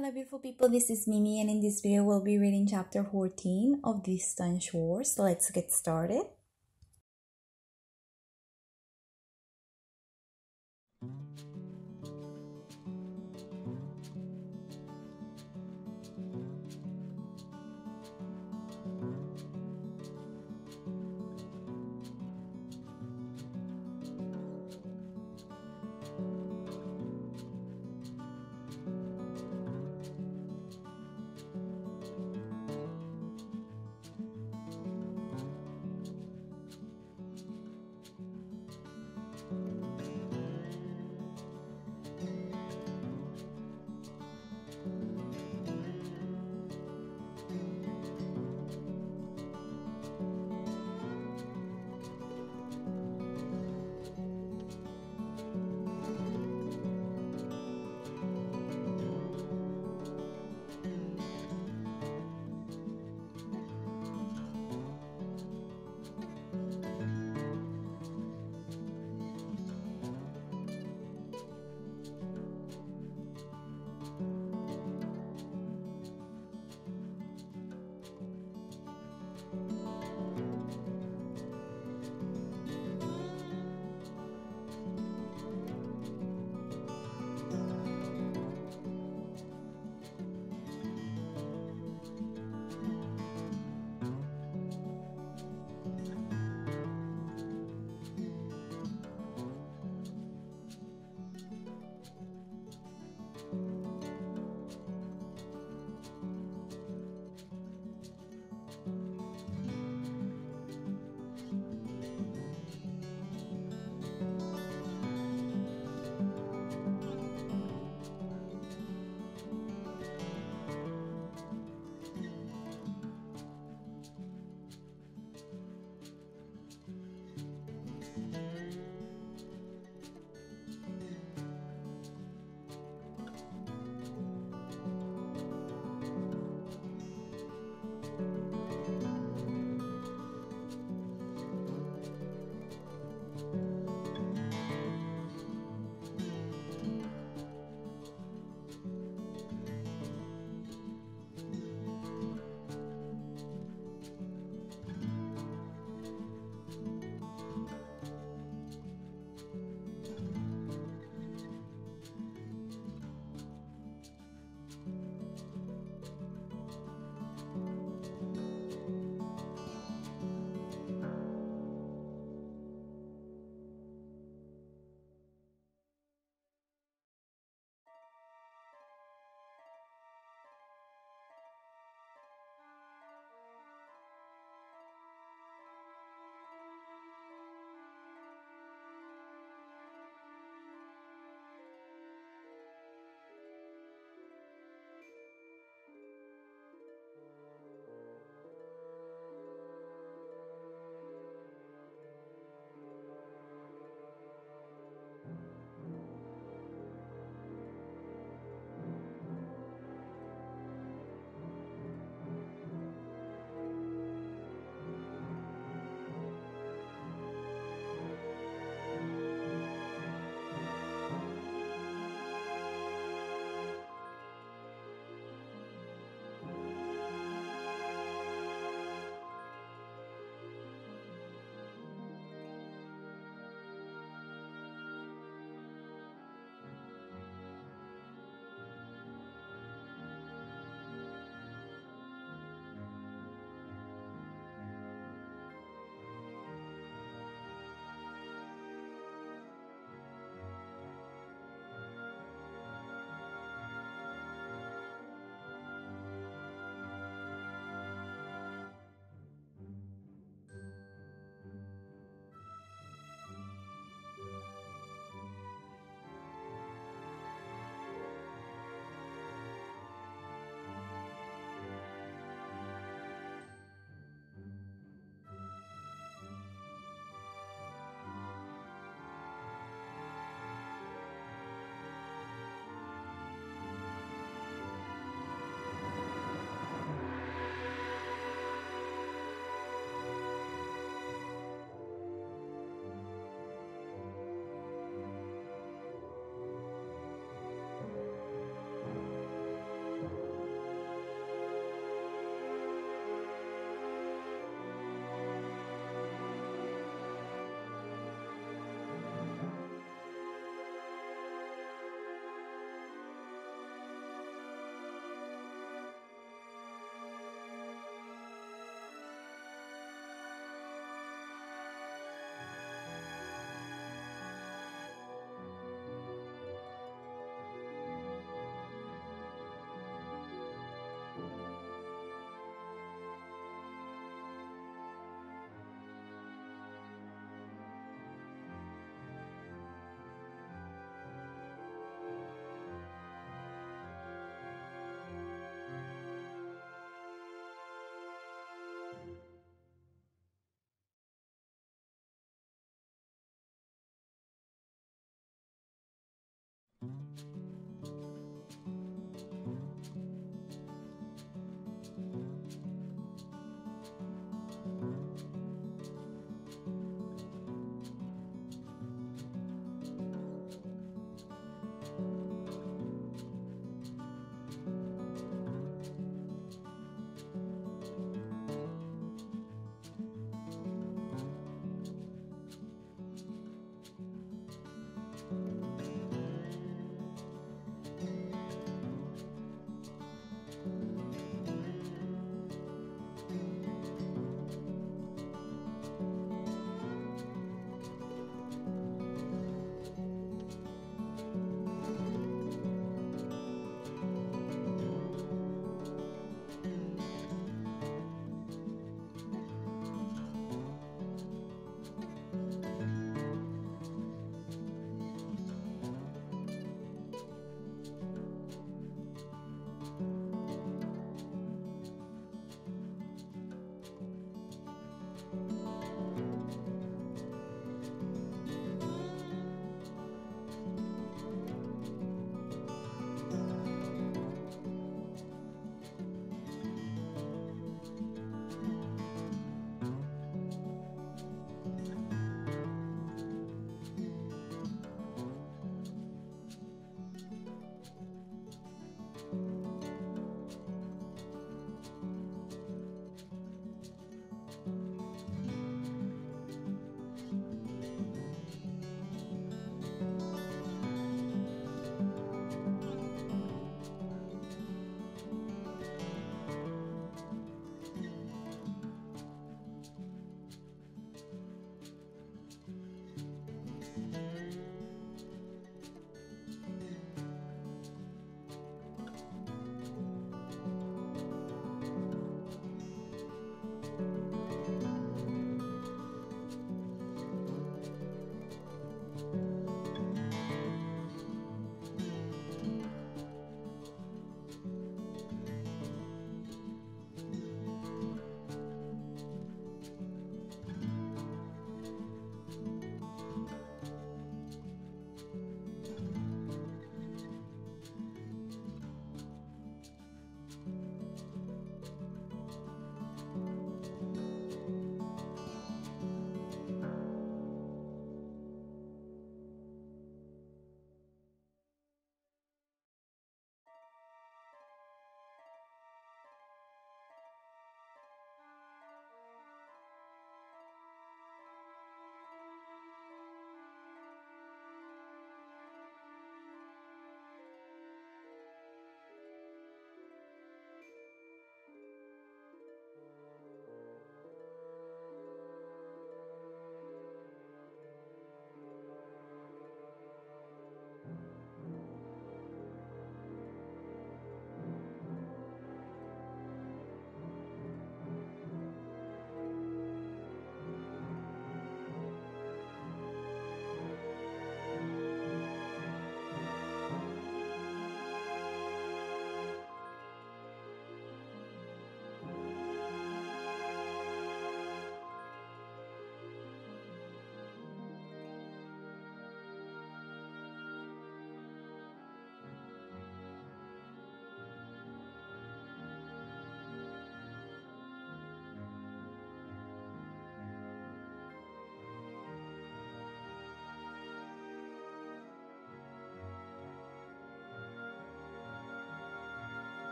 Hello beautiful people, this is Mimi, and in this video we'll be reading chapter 14 of Distant Shores. Let's get started.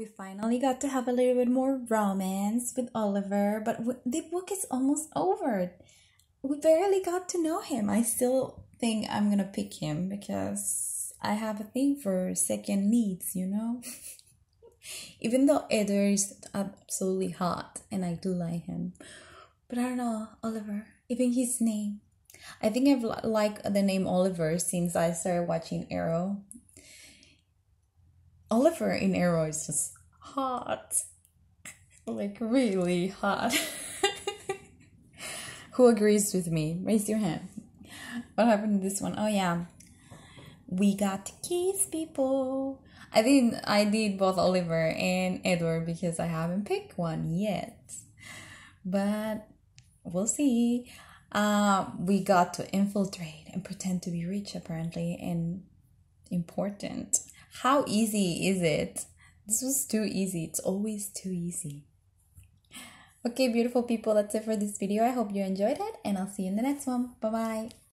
We finally got to have a little bit more romance with Oliver, but the book is almost over. We barely got to know him. I still think I'm gonna pick him because I have a thing for second leads, you know? Even though Edward is absolutely hot and I do like him. But I don't know, Oliver, even his name. I think I've liked the name Oliver since I started watching Arrow. Oliver in Arrow is just hot. Like, really hot. Who agrees with me? Raise your hand. What happened to this one? Oh, yeah. We got to kiss, people. I did both Oliver and Edward because I haven't picked one yet. But we'll see. We got to infiltrate and pretend to be rich, apparently, and important. How easy is it? This was too easy. It's always too easy. Okay, beautiful people, that's it for this video. I hope you enjoyed it, and I'll see you in the next one. Bye-bye.